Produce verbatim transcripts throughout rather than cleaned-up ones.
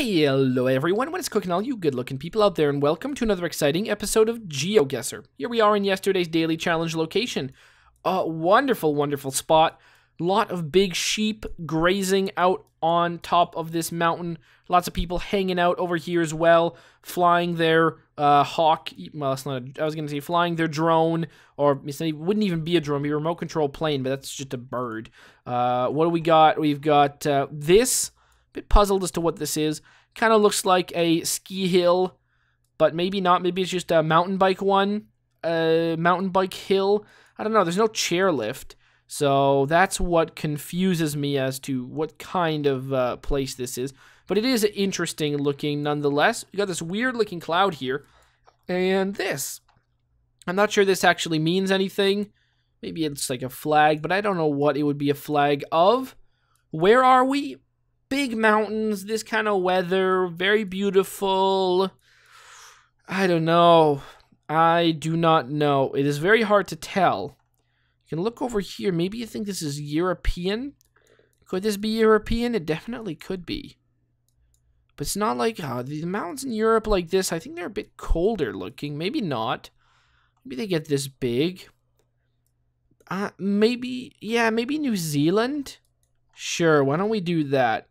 Hello everyone, what is cooking all you good looking people out there, and welcome to another exciting episode of GeoGuessr. Here we are in yesterday's daily challenge location. A wonderful, wonderful spot. Lot of big sheep grazing out on top of this mountain. Lots of people hanging out over here as well, flying their uh, hawk, well, that's not a, I was going to say flying their drone, or it wouldn't even be a drone, it'd be a remote control plane, but that's just a bird. Uh, what do we got? We've got uh, this. Bit puzzled as to what this is. Kind of looks like a ski hill, but maybe not. Maybe it's just a mountain bike one. A uh, mountain bike hill. I don't know. There's no chairlift, so that's what confuses me as to what kind of uh, place this is. But it is interesting looking nonetheless. You got this weird looking cloud here, and this. I'm not sure this actually means anything. Maybe it's like a flag, but I don't know what it would be a flag of. Where are we? Big mountains, this kind of weather, very beautiful. I don't know. I do not know. It is very hard to tell. You can look over here. Maybe you think this is European. Could this be European? It definitely could be. But it's not like uh, the mountains in Europe like this. I think they're a bit colder looking. Maybe not. Maybe they get this big. Uh, maybe, yeah, maybe New Zealand. Sure, why don't we do that?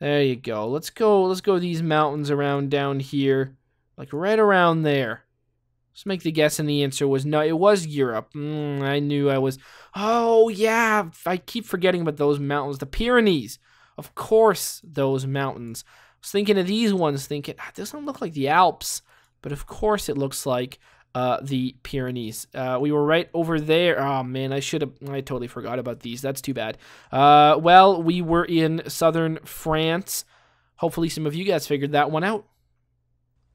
There you go. Let's go, let's go these mountains around down here. Like right around there. Let's make the guess, and the answer was no, it was Europe. Mm, I knew I was... Oh, yeah, I keep forgetting about those mountains. The Pyrenees. Of course, those mountains. I was thinking of these ones, thinking, ah, this doesn't look like the Alps. But of course it looks like uh, the Pyrenees. Uh, we were right over there. Oh, man, I should have... I totally forgot about these. That's too bad. Uh, well, we were in southern France. Hopefully some of you guys figured that one out.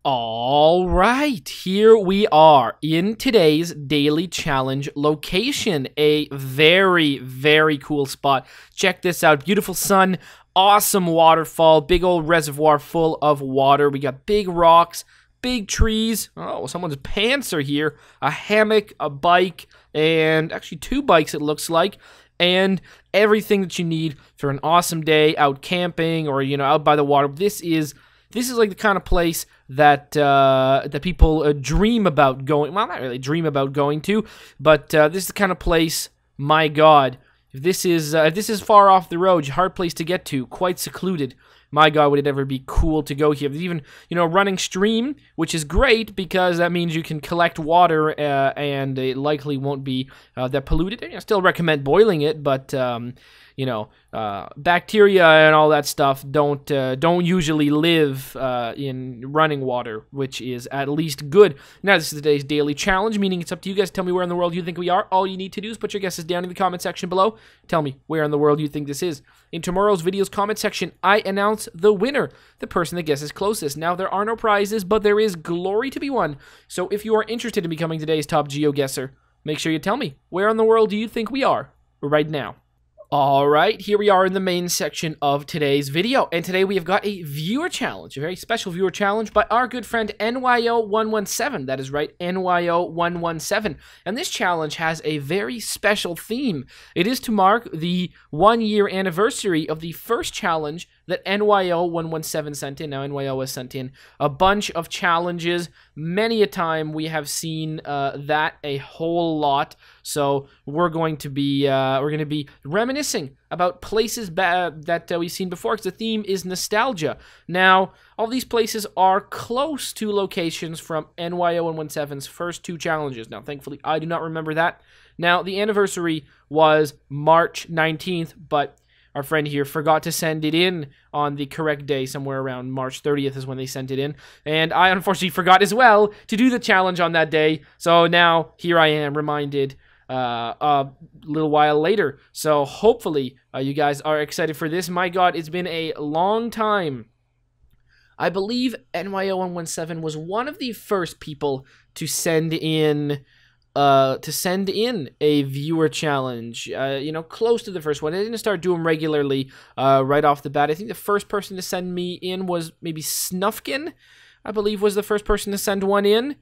All right, here we are in today's daily challenge location. A very, very cool spot. Check this out. Beautiful sun, awesome waterfall, big old reservoir full of water. We got big rocks, big trees. Oh, someone's pants are here. A hammock, a bike, and actually two bikes it looks like. And everything that you need for an awesome day out camping or, you know, out by the water. This is... This is like the kind of place that uh, that people uh, dream about going. Well, not really dream about going to, but uh, this is the kind of place. My God, if this is uh, if this is far off the road, hard place to get to, quite secluded. My God, would it ever be cool to go here? There's even, you know, a running stream, which is great because that means you can collect water uh, and it likely won't be uh, that polluted. I still recommend boiling it, but um, you know, uh, bacteria and all that stuff don't uh, don't usually live uh, in running water, which is at least good. Now, this is today's daily challenge, meaning it's up to you guys to tell me where in the world you think we are. All you need to do is put your guesses down in the comment section below. Tell me where in the world you think this is. In tomorrow's video's comment section, I announce the winner, the person that guesses closest. Now, there are no prizes, but there is glory to be won. So if you are interested in becoming today's top GeoGuessr, make sure you tell me where in the world do you think we are right now. Alright, here we are in the main section of today's video, and today we have got a viewer challenge, a very special viewer challenge by our good friend N Y O one one seven, that is right, N Y O one one seven, and this challenge has a very special theme. It is to mark the one-year anniversary of the first challenge that N Y O one one seven sent in. Now, N Y O has sent in a bunch of challenges. Many a time we have seen uh, that a whole lot. So we're going to be uh, we're going to be reminiscing about places ba that uh, we've seen before, because the theme is nostalgia. Now, all these places are close to locations from N Y O one one seven's first two challenges. Now, thankfully, I do not remember that. Now, the anniversary was March nineteenth, but our friend here forgot to send it in on the correct day. Somewhere around March thirtieth is when they sent it in. And I unfortunately forgot as well to do the challenge on that day. So now here I am reminded uh, a little while later. So hopefully uh, you guys are excited for this. My God, it's been a long time. I believe N Y O one one seven was one of the first people to send in... Uh, to send in a viewer challenge, uh, you know, close to the first one. I didn't start doing them regularly uh, right off the bat. I think the first person to send me in was maybe Snufkin, I believe was the first person to send one in.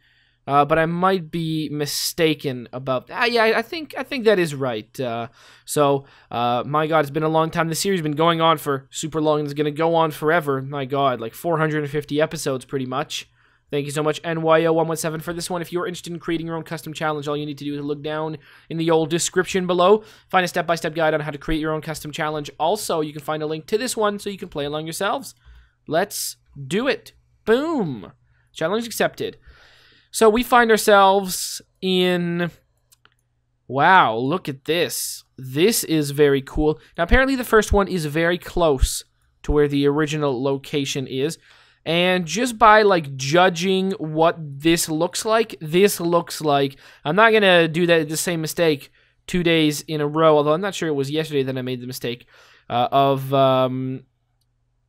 Uh, but I might be mistaken about that. Uh, yeah, I think I think that is right. Uh, so, uh, my God, it's been a long time. This series has been going on for super long, and it's going to go on forever. My God, like four hundred fifty episodes pretty much. Thank you so much, N Y O one one seven, for this one. If you're interested in creating your own custom challenge, all you need to do is look down in the old description below. Find a step-by-step guide on how to create your own custom challenge. Also, you can find a link to this one so you can play along yourselves. Let's do it. Boom. Challenge accepted. So we find ourselves in... Wow, look at this. This is very cool. Now, apparently the first one is very close to where the original location is. And just by, like, judging what this looks like, this looks like... I'm not going to do that the same mistake two days in a row, although I'm not sure it was yesterday that I made the mistake uh, of... Um,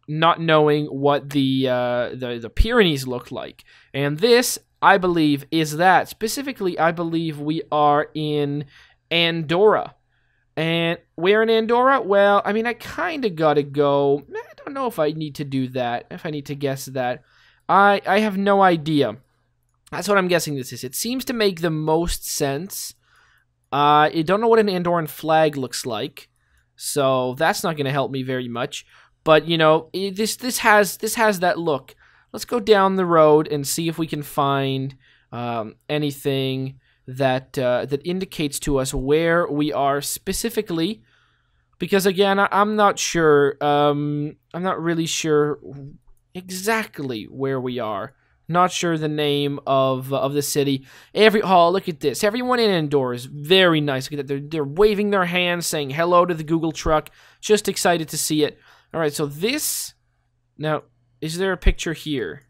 not knowing what the, uh, the the Pyrenees looked like. And this, I believe, is that. Specifically, I believe we are in Andorra. And we're in Andorra? Well, I mean, I kind of got to go. I don't know if I need to do that, if I need to guess that. I, I have no idea. That's what I'm guessing this is. It seems to make the most sense. Uh, I don't know what an Andorran flag looks like, so that's not going to help me very much. But, you know, this this has this has that look. Let's go down the road and see if we can find um, anything that uh, that indicates to us where we are specifically. Because, again, I, I'm not sure. Um, I'm not really sure exactly where we are. Not sure the name of uh, of the city. Every oh, look at this. Everyone in Andorra is very nice. Look at that. They're, they're waving their hands, saying hello to the Google truck. Just excited to see it. All right, so this, now, is there a picture here?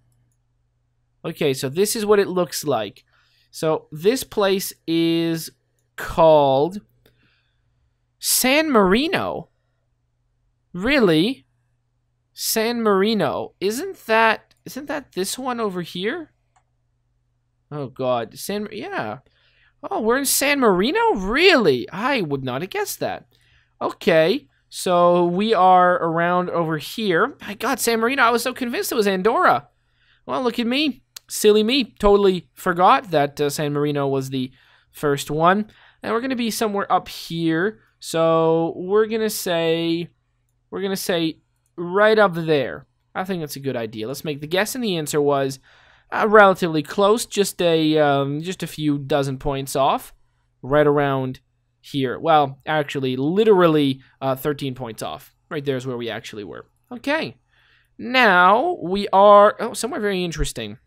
Okay, so this is what it looks like. So this place is called San Marino. Really? San Marino. Isn't that, isn't that this one over here? Oh, God. San, yeah. Oh, we're in San Marino? Really? I would not have guessed that. Okay. So we are around over here. My God, San Marino, I was so convinced it was Andorra. Well, look at me. Silly me. Totally forgot that uh, San Marino was the first one. And we're going to be somewhere up here. So we're going to say, we're going to say right up there. I think that's a good idea. Let's make the guess, and the answer was uh, relatively close, just a, um, just a few dozen points off, right around here. Well, actually, literally uh, thirteen points off. Right there is where we actually were. Okay. Now, we are... Oh, somewhere very interesting.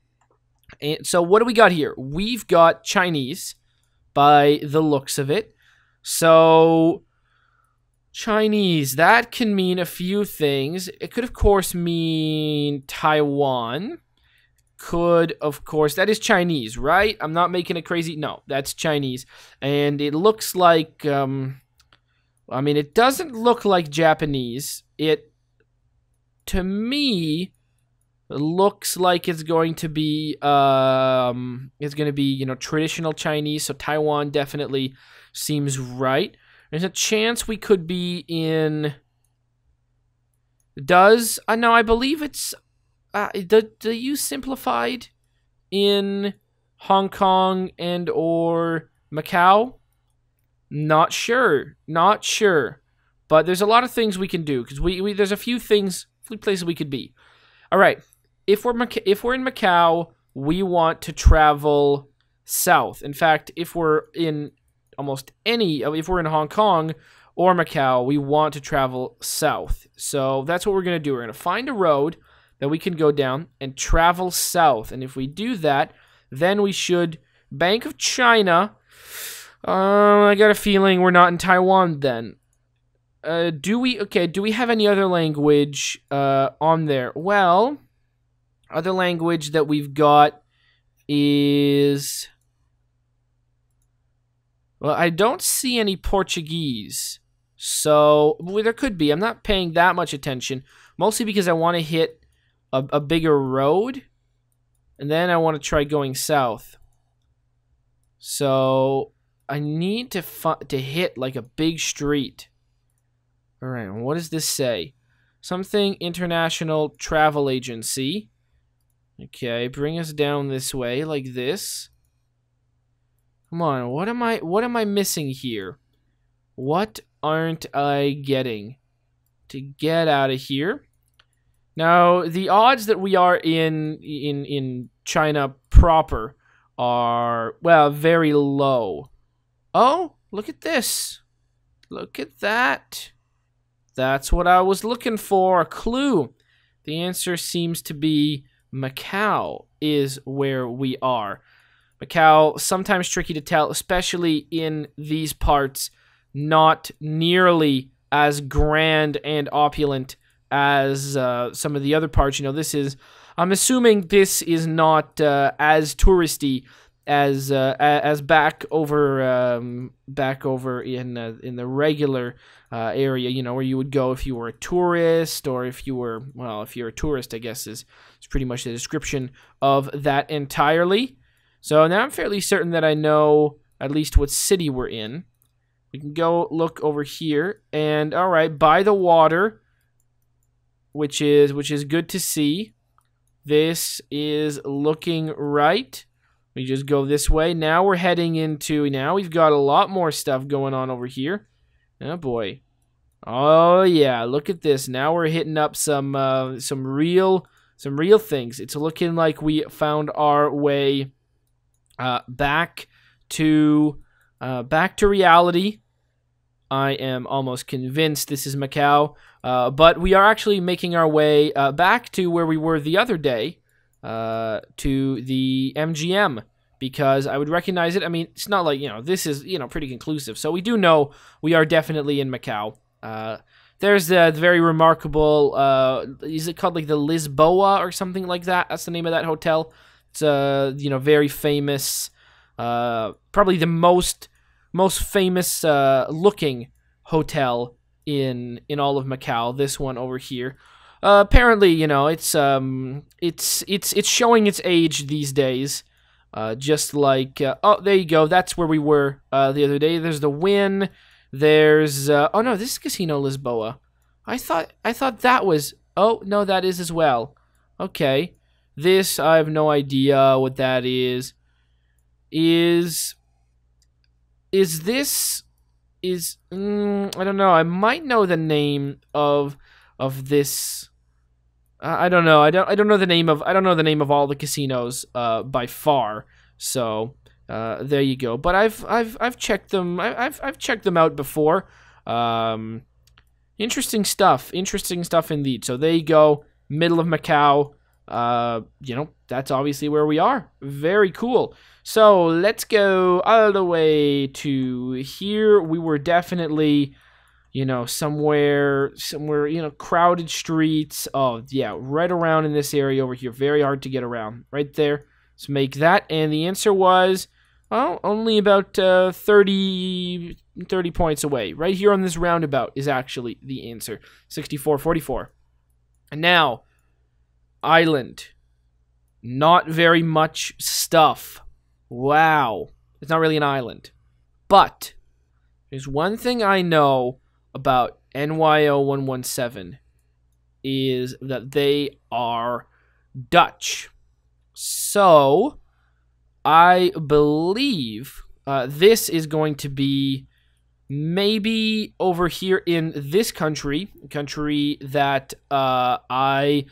And so, what do we got here? We've got Chinese, by the looks of it. So, Chinese. That can mean a few things. It could, of course, mean Taiwan. Could, of course, that is Chinese, right? I'm not making a crazy, no, that's Chinese. And it looks like, um, I mean, it doesn't look like Japanese. It, to me, looks like it's going to be, um, it's going to be, you know, traditional Chinese. So Taiwan definitely seems right. There's a chance we could be in, does, uh, no, I believe it's, Uh, do, do you simplified in Hong Kong and or Macau? Not sure. Not sure. But there's a lot of things we can do, because we, we there's a few things, few places we could be. All right. If we're if we're in Macau, we want to travel south. In fact, if we're in almost any, if we're in Hong Kong or Macau, we want to travel south. So that's what we're going to do. We're going to find a road that we can go down and travel south. And if we do that, then we should... Bank of China. Uh, I got a feeling we're not in Taiwan then. Uh, do we... Okay, do we have any other language uh, on there? Well, other language that we've got is... Well, I don't see any Portuguese. So, well, there could be. I'm not paying that much attention. Mostly because I want to hit... A, a bigger road, and then I want to try going south. So I need to to hit like a big street. All right, what does this say? Something international travel agency. Okay, bring us down this way like this. Come on, what am I what am I missing here? What aren't I getting to get out of here? Now, the odds that we are in in in China proper are, well, very low. Oh, look at this. Look at that. That's what I was looking for, a clue. The answer seems to be Macau is where we are. Macau, sometimes tricky to tell, especially in these parts, not nearly as grand and opulent as uh, some of the other parts. You know, this is, I'm assuming this is not uh, as touristy as uh, as back over um, back over in uh, in the regular uh, area, you know, where you would go if you were a tourist, or if you were, well, if you're a tourist, I guess is, is pretty much the description of that entirely. So now I'm fairly certain that I know at least what city we're in. We can go look over here, and all right, by the water, which is which is good to see. This is looking right. We just go this way. Now we're heading into, now we've got a lot more stuff going on over here. Oh boy. Oh yeah, look at this. Now we're hitting up some uh, some real some real things. It's looking like we found our way uh, back to uh, back to reality. I am almost convinced this is Macau, uh, but we are actually making our way uh, back to where we were the other day, uh, to the M G M, because I would recognize it. I mean, it's not like, you know, this is, you know, pretty conclusive, so we do know we are definitely in Macau. Uh, there's the very remarkable, uh, is it called like the Lisboa or something like that? That's the name of that hotel. It's, uh, you know, very famous, uh, probably the most... most famous uh, looking hotel in in all of Macau. This one over here, uh, apparently, you know, it's um it's it's it's showing its age these days, uh, just like uh, oh, there you go, that's where we were uh, the other day. There's the Wynn. There's uh, oh no, this is Casino Lisboa. I thought I thought that was, oh no, that is as well. Okay, this I have no idea what that is. Is Is this is mm, I don't know. I might know the name of of this. Uh, I don't know. I don't I don't know the name of I don't know the name of all the casinos uh, by far. So uh, there you go. But I've I've I've checked them. I, I've I've checked them out before. Um, interesting stuff. Interesting stuff indeed. So there you go. Middle of Macau. Uh, you know, that's obviously where we are. Very cool. So let's go all the way to here. We were definitely, you know, somewhere, somewhere, you know, crowded streets. Oh yeah, right around in this area over here. Very hard to get around. Right there. Let's make that. And the answer was, well, only about uh, thirty, thirty points away. Right here on this roundabout is actually the answer. sixty-four forty-four. And now... island, not very much stuff. Wow, it's not really an island, but there's one thing I know about N Y O one one seven is that they are Dutch. So I believe uh, this is going to be maybe over here in this country, country that uh, I...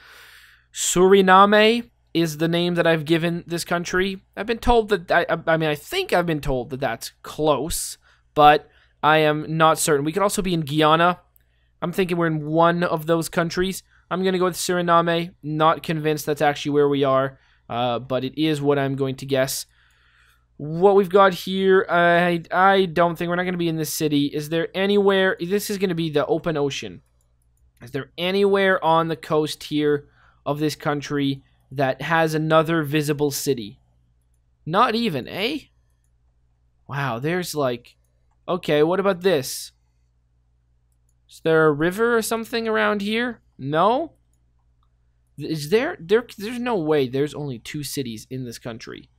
Suriname is the name that I've given this country. I've been told that, I, I mean, I think I've been told that that's close, but I am not certain. We could also be in Guyana. I'm thinking we're in one of those countries. I'm going to go with Suriname. Not convinced that's actually where we are, uh, but it is what I'm going to guess. What we've got here, I, I don't think we're not going to be in this city. Is there anywhere? This is going to be the open ocean. Is there anywhere on the coast here of this country that has another visible city? Not even, eh? Wow, there's like... okay, what about this? Is there a river or something around here? No? Is there... there there's no way there's only two cities in this country.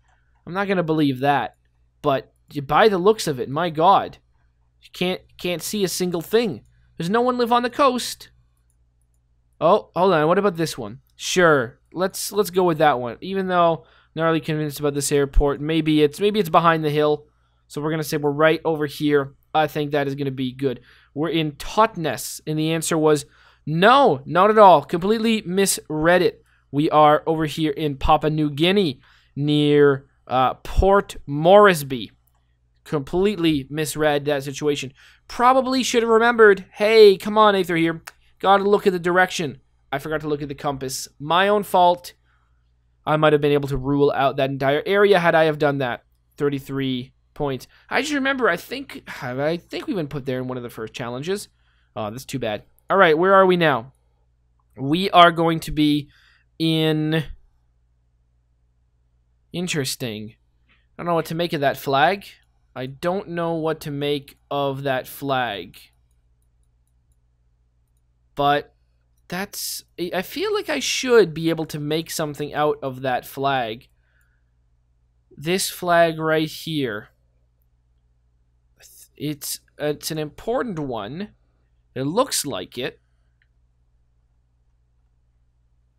I'm not going to believe that. But by the looks of it, my God. You can't, can't see a single thing. There's no one live on the coast. Oh, hold on. What about this one? Sure, let's let's go with that one. Even though I'm not really convinced about this airport, maybe it's maybe it's behind the hill. So we're going to say we're right over here. I think that is going to be good. We're in Totnes, and the answer was no, not at all. Completely misread it. We are over here in Papua New Guinea near uh, Port Moresby. Completely misread that situation. Probably should have remembered, hey, come on, Aether here. Got to look at the direction. I forgot to look at the compass. My own fault. I might have been able to rule out that entire area had I have done that. thirty-three points. I just remember, I think I think we've been put there in one of the first challenges. Oh, that's too bad. All right, where are we now? We are going to be in... Interesting. I don't know what to make of that flag. I don't know what to make of that flag. But... That's... I feel like I should be able to make something out of that flag. This flag right here. It's, it's an important one. It looks like it.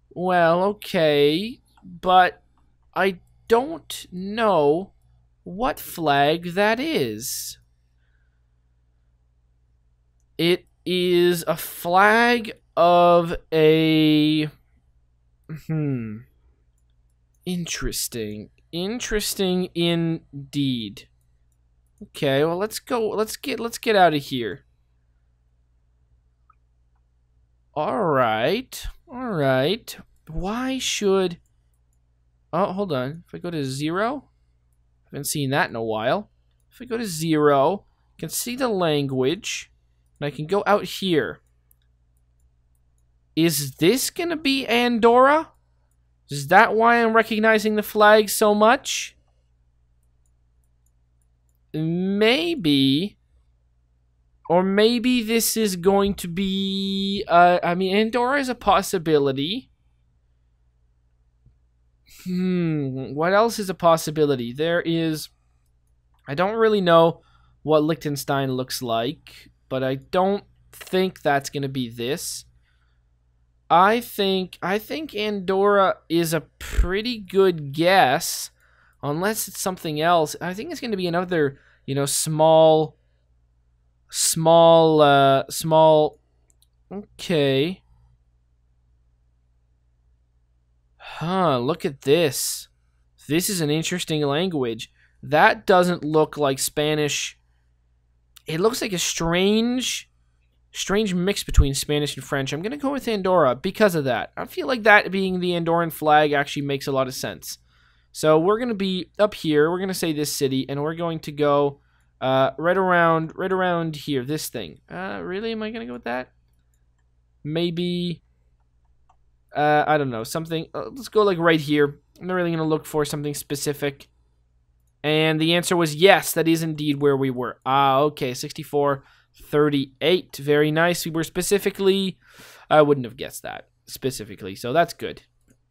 Well, okay. But I don't know what flag that is. It is a flag... of a hmm interesting interesting indeed. Okay, well, let's go let's get let's get out of here. All right, all right. Why should... oh, hold on. If I go to zero, I haven't seen that in a while. If I go to zero, I can see the language and I can go out here. Is this going to be Andorra? Is that why I'm recognizing the flag so much? Maybe. Or maybe this is going to be... Uh, I mean, Andorra is a possibility. Hmm. What else is a possibility? There is... I don't really know what Liechtenstein looks like. But I don't think that's going to be this. I think I think Andorra is a pretty good guess, unless it's something else. I think it's going to be another, you know, small, small, uh, small. Okay. Huh. Look at this. This is an interesting language. That doesn't look like Spanish. It looks like a strange. Strange mix between Spanish and French. I'm going to go with Andorra because of that. I feel like that being the Andorran flag actually makes a lot of sense. So we're going to be up here. We're going to say this city, and we're going to go uh, right around right around here, this thing. Uh, really? Am I going to go with that? Maybe, uh, I don't know, something. Uh, let's go like right here. I'm not really going to look for something specific. And the answer was yes, that is indeed where we were. Ah, okay, sixty-four thirty-eight. Very nice. We were specifically... I wouldn't have guessed that specifically, so that's good.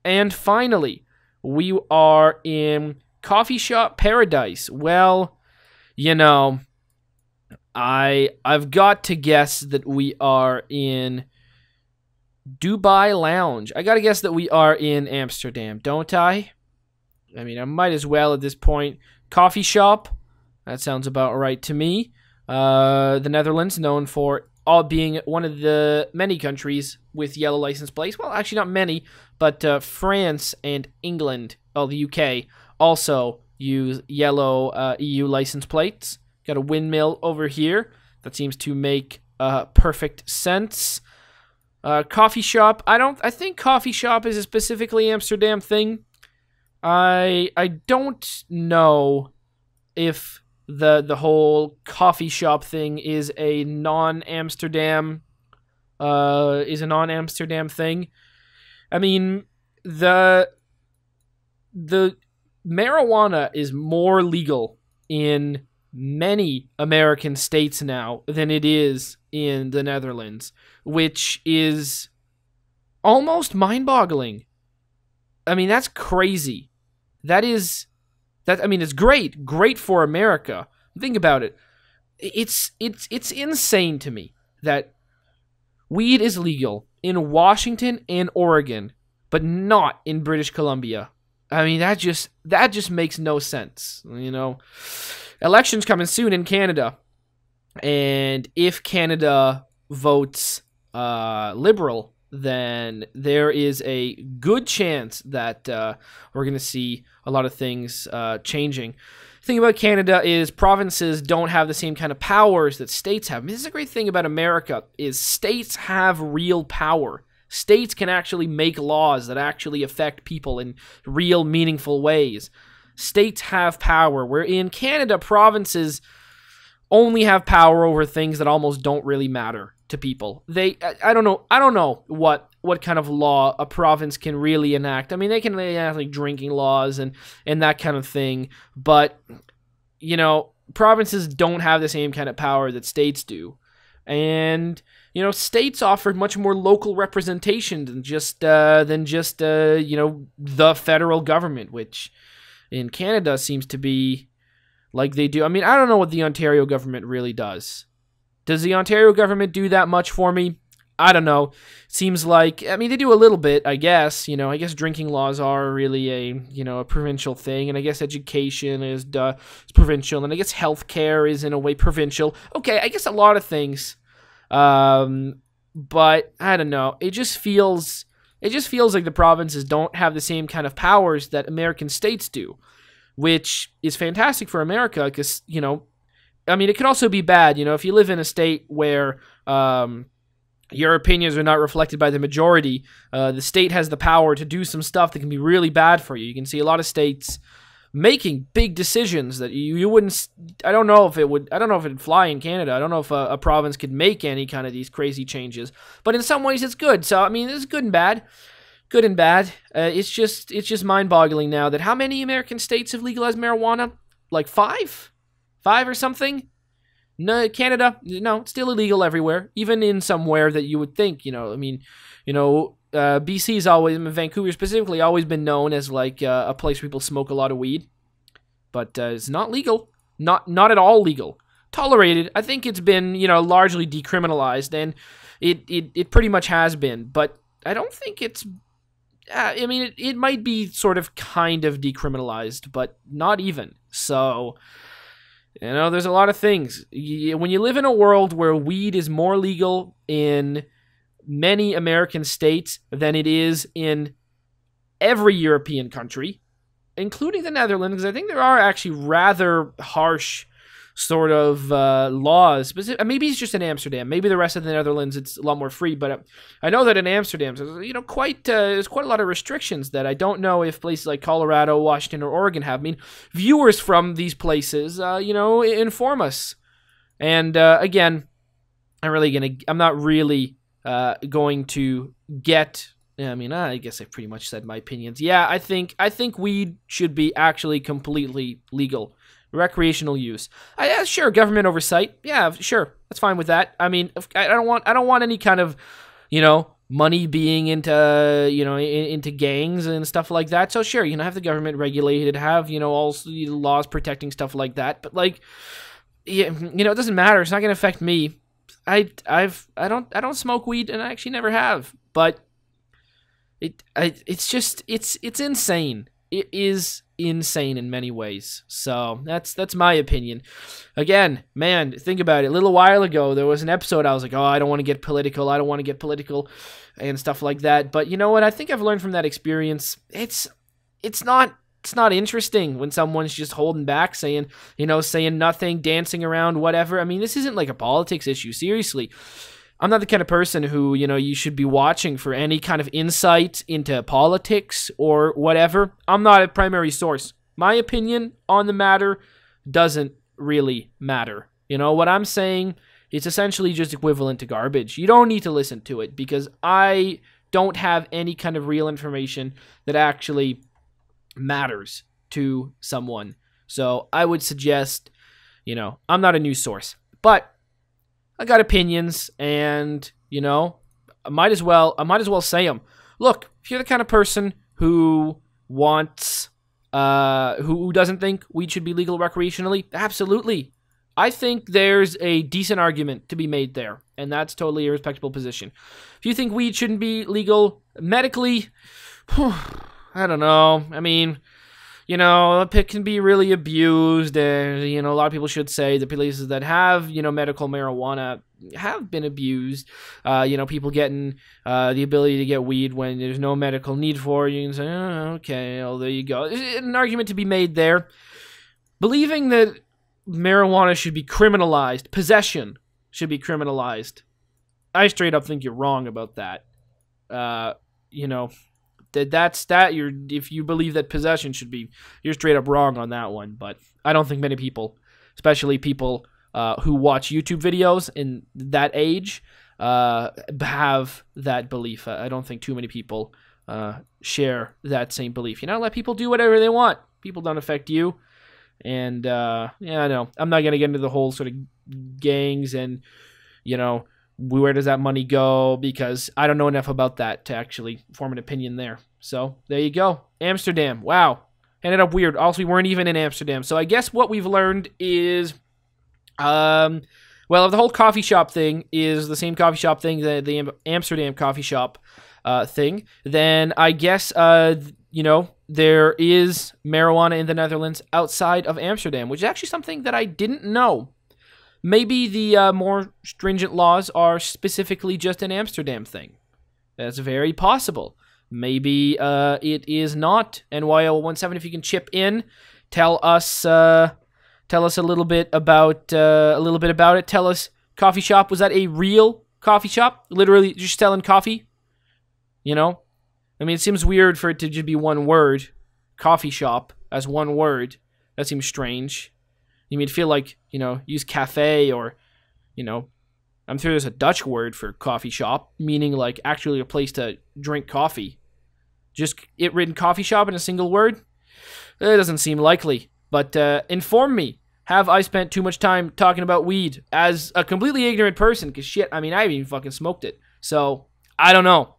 And finally, we are in Coffee Shop Paradise. Well, you know, I, I've got to guess that we are in Dubai Lounge. I got to guess that we are in Amsterdam, don't I? I mean, I might as well at this point. Coffee Shop, that sounds about right to me. Uh, the Netherlands, known for all being one of the many countries with yellow license plates. Well, actually not many, but uh, France and England, well, the U K, also use yellow uh, E U license plates. Got a windmill over here. That seems to make uh, perfect sense. Uh, coffee shop. I don't. I think coffee shop is a specifically Amsterdam thing. I I don't know if... The, the whole coffee shop thing is a non-Amsterdam uh, is a non-Amsterdam thing. I mean, the the marijuana is more legal in many American states now than it is in the Netherlands, which is almost mind-boggling. I mean, that's crazy. That is... That, I mean, it's great, great for America. Think about it. It's it's it's insane to me that weed is legal in Washington and Oregon, but not in British Columbia. I mean, that just that just makes no sense. You know, Elections coming soon in Canada. And if Canada votes uh, Liberal, then there is a good chance that uh, we're going to see a lot of things uh, changing. The thing about Canada is provinces don't have the same kind of powers that states have. I mean, this is a great thing about America, is states have real power. States can actually make laws that actually affect people in real, meaningful ways. States have power, where in Canada, provinces only have power over things that almost don't really matter to people. They, I, I don't know, I don't know what what kind of law a province can really enact. I mean, they can enact like drinking laws and and that kind of thing, but you know, provinces don't have the same kind of power that states do, and you know, states offer much more local representation than just uh, than just uh, you know, the federal government, which in Canada seems to be like they do. I mean, I don't know what the Ontario government really does. Does the Ontario government do that much for me? I don't know. Seems like, I mean, they do a little bit, I guess. You know, I guess drinking laws are really a, you know, a provincial thing. And I guess education is, uh, is provincial. And I guess healthcare is, in a way, provincial. Okay, I guess a lot of things. Um, but, I don't know. It just feels, it just feels like the provinces don't have the same kind of powers that American states do, which is fantastic for America because, you know, I mean, it could also be bad. You know, if you live in a state where um, your opinions are not reflected by the majority, uh, the state has the power to do some stuff that can be really bad for you. You can see a lot of states making big decisions that you, you wouldn't, I don't know if it would, I don't know if it would fly in Canada. I don't know if a, a province could make any kind of these crazy changes. But in some ways, it's good. So, I mean, it's good and bad. Good and bad. Uh, it's just it's just mind-boggling now that how many American states have legalized marijuana? Like five, five or something. No, Canada, no, it's still illegal everywhere, even in somewhere that you would think. You know, I mean, you know, uh, B C's always, I mean, Vancouver specifically, always been known as like uh, a place where people smoke a lot of weed, but uh, it's not legal, not not at all legal. Tolerated. I think it's been, you know, largely decriminalized, and it it it pretty much has been, but I don't think it's. Uh, I mean, it, it might be sort of kind of decriminalized, but not even. So, you know, there's a lot of things. You, when you live in a world where weed is more legal in many American states than it is in every European country, including the Netherlands, because I think there are actually rather harsh sort of uh, laws. Maybe it's just in Amsterdam. Maybe the rest of the Netherlands, it's a lot more free. But I know that in Amsterdam, you know, quite uh, there's quite a lot of restrictions that I don't know if places like Colorado, Washington, or Oregon have. I mean, viewers from these places, uh, you know, inform us. And uh, again, I'm really gonna, I'm not really uh, going to get. I mean, I guess I pretty much said my opinions. Yeah, I think I think weed should be actually completely legal. Recreational use, I, uh, sure. Government oversight, yeah, sure. That's fine with that. I mean, if, I don't want, I don't want any kind of, you know, money being into, you know, in, into gangs and stuff like that. So sure, you know, have the government regulated, have, you know, all laws protecting stuff like that. But like, yeah, you know, it doesn't matter. It's not going to affect me. I, I've, I don't, I don't smoke weed, and I actually never have. But it, I, it's just, it's, it's insane. It is insane in many ways. So that's that's my opinion. Again, man, think about it. A little while ago, there was an episode I was like, oh, I don't want to get political. I don't want to get political and stuff like that. But you know what? I think I've learned from that experience. It's it's not it's not interesting when someone's just holding back, saying, you know, saying nothing, dancing around, whatever. I mean, this isn't like a politics issue. Seriously. I'm not the kind of person who, you know, you should be watching for any kind of insight into politics or whatever. I'm not a primary source. My opinion on the matter doesn't really matter. You know, what I'm saying, it's essentially just equivalent to garbage. You don't need to listen to it because I don't have any kind of real information that actually matters to someone. So I would suggest, you know, I'm not a news source, but I got opinions, and you know, I might as well. I might as well say them. Look, if you're the kind of person who wants, uh, who doesn't think weed should be legal recreationally, absolutely, I think there's a decent argument to be made there, and that's totally a respectable position. If you think weed shouldn't be legal medically, I don't know. I mean, you know, it can be really abused, and, you know, a lot of people should say the places that have, you know, medical marijuana have been abused. Uh, you know, people getting uh, the ability to get weed when there's no medical need for it. You can say, oh, okay, well, there you go. An argument to be made there. Believing that marijuana should be criminalized, possession should be criminalized, I straight up think you're wrong about that. Uh, you know, that that's that you're if you believe that possession should be, you're straight up wrong on that one. But I don't think many people, especially people uh, who watch YouTube videos in that age, uh, have that belief. I don't think too many people uh, share that same belief. You know, let people do whatever they want. People don't affect you. And uh, yeah, I know I'm not gonna get into the whole sort of gangs and, you know, where does that money go? Because I don't know enough about that to actually form an opinion there. So there you go. Amsterdam. Wow. Ended up weird. Also, we weren't even in Amsterdam. So I guess what we've learned is, um, well, the whole coffee shop thing is the same coffee shop thing, the, the Amsterdam coffee shop uh, thing. Then I guess, uh, you know, there is marijuana in the Netherlands outside of Amsterdam, which is actually something that I didn't know. Maybe the uh, more stringent laws are specifically just an Amsterdam thing. That's very possible. Maybe uh, it is not. N Y O one seven, if you can chip in, tell us, uh, tell us a little bit about uh, a little bit about it. Tell us, coffee shop, was that a real coffee shop? Literally just selling coffee. You know, I mean, it seems weird for it to just be one word, coffee shop as one word. That seems strange. You mean feel like, you know, use cafe or, you know, I'm sure there's a Dutch word for coffee shop, meaning like actually a place to drink coffee. Just it written coffee shop in a single word? It doesn't seem likely. But uh, inform me. Have I spent too much time talking about weed as a completely ignorant person? Because shit, I mean, I haven't even fucking smoked it. So, I don't know.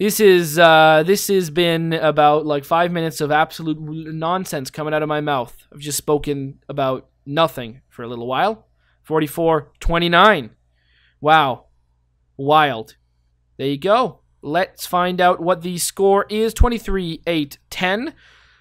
This is, uh, this has been about like five minutes of absolute nonsense coming out of my mouth. I've just spoken about nothing for a little while. forty-four twenty-nine. Wow. Wild. There you go. Let's find out what the score is. twenty-three eight ten.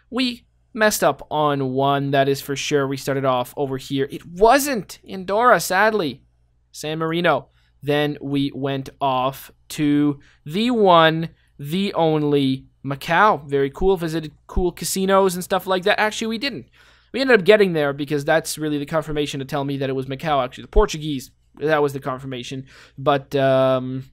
We messed up on one, that is for sure. We started off over here. It wasn't Andorra, sadly. San Marino. Then we went off to the one, the only Macau. Very cool. Visited cool casinos and stuff like that. Actually, we didn't. We ended up getting there because that's really the confirmation to tell me that it was Macau, actually. The Portuguese, that was the confirmation. But um,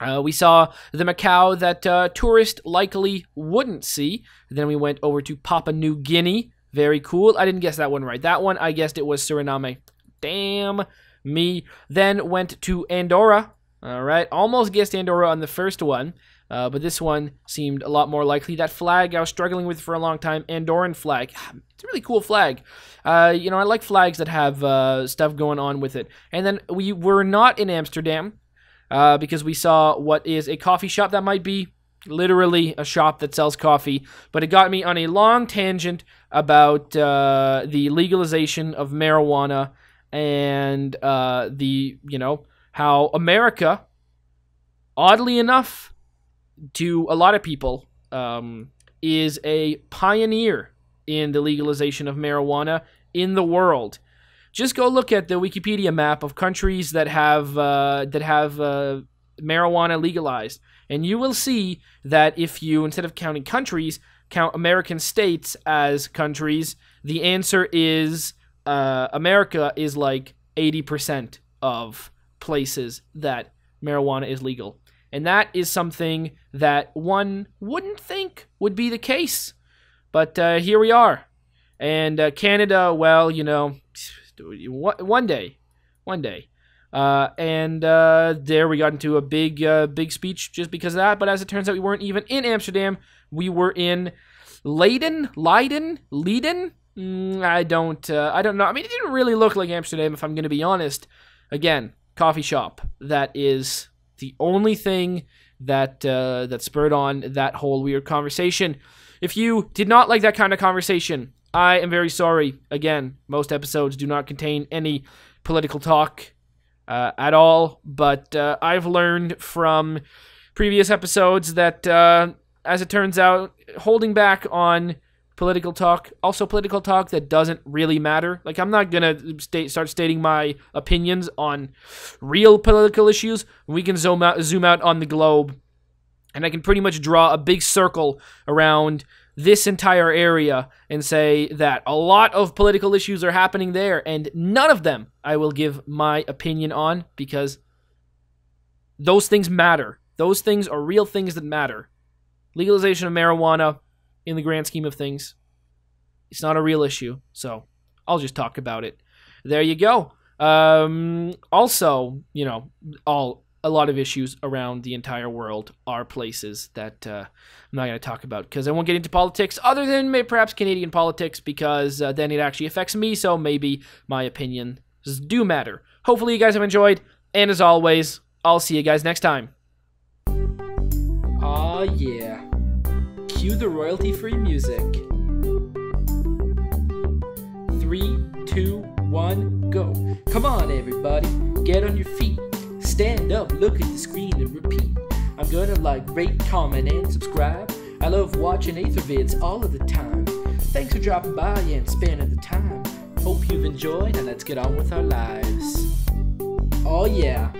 uh, we saw the Macau that uh, tourists likely wouldn't see. Then we went over to Papua New Guinea. Very cool. I didn't guess that one right. That one, I guessed it was Suriname. Damn. Me then went to Andorra. All right, almost guessed Andorra on the first one, uh, but this one seemed a lot more likely. That flag I was struggling with for a long time, Andorran flag. It's a really cool flag. Uh, you know, I like flags that have uh, stuff going on with it. And then we were not in Amsterdam uh, because we saw what is a coffee shop that might be literally a shop that sells coffee, but it got me on a long tangent about uh, the legalization of marijuana and uh, the, you know, how America, oddly enough, to a lot of people, um, is a pioneer in the legalization of marijuana in the world. Just go look at the Wikipedia map of countries that have uh, that have uh, marijuana legalized, and you will see that if you, instead of counting countries, count American states as countries, the answer is... Uh, America is like eighty percent of places that marijuana is legal. And that is something that one wouldn't think would be the case. But uh, here we are. And uh, Canada, well, you know, one day. One day. Uh, and uh, there we got into a big, uh, big speech just because of that. But as it turns out, we weren't even in Amsterdam. We were in Leiden, Leiden, Leiden. I don't, uh, I don't know. I mean, it didn't really look like Amsterdam, if I'm going to be honest. Again, coffee shop. That is the only thing that uh, that spurred on that whole weird conversation. If you did not like that kind of conversation, I am very sorry. Again, most episodes do not contain any political talk uh, at all. But uh, I've learned from previous episodes that, uh, as it turns out, holding back on political talk, also political talk that doesn't really matter. Like, I'm not gonna state, start stating my opinions on real political issues. We can zoom out, zoom out on the globe, and I can pretty much draw a big circle around this entire area and say that a lot of political issues are happening there, and none of them I will give my opinion on, because those things matter. Those things are real things that matter. Legalization of marijuana, in the grand scheme of things, it's not a real issue, so I'll just talk about it. There you go. Um, also, you know, all a lot of issues around the entire world are places that uh, I'm not going to talk about, because I won't get into politics, other than maybe perhaps Canadian politics, because uh, then it actually affects me, so maybe my opinions do matter. Hopefully you guys have enjoyed, and as always, I'll see you guys next time. Aw, yeah. Cue the royalty-free music. Three, two, one, go. Come on, everybody, get on your feet. Stand up, look at the screen and repeat. I'm gonna like, rate, comment, and subscribe. I love watching Aethervids all of the time. Thanks for dropping by and spending the time. Hope you've enjoyed, and let's get on with our lives. Oh yeah.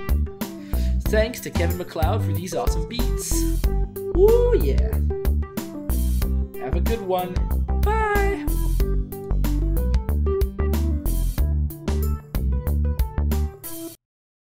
Thanks to Kevin MacLeod for these awesome beats. Ooh yeah. Have a good one.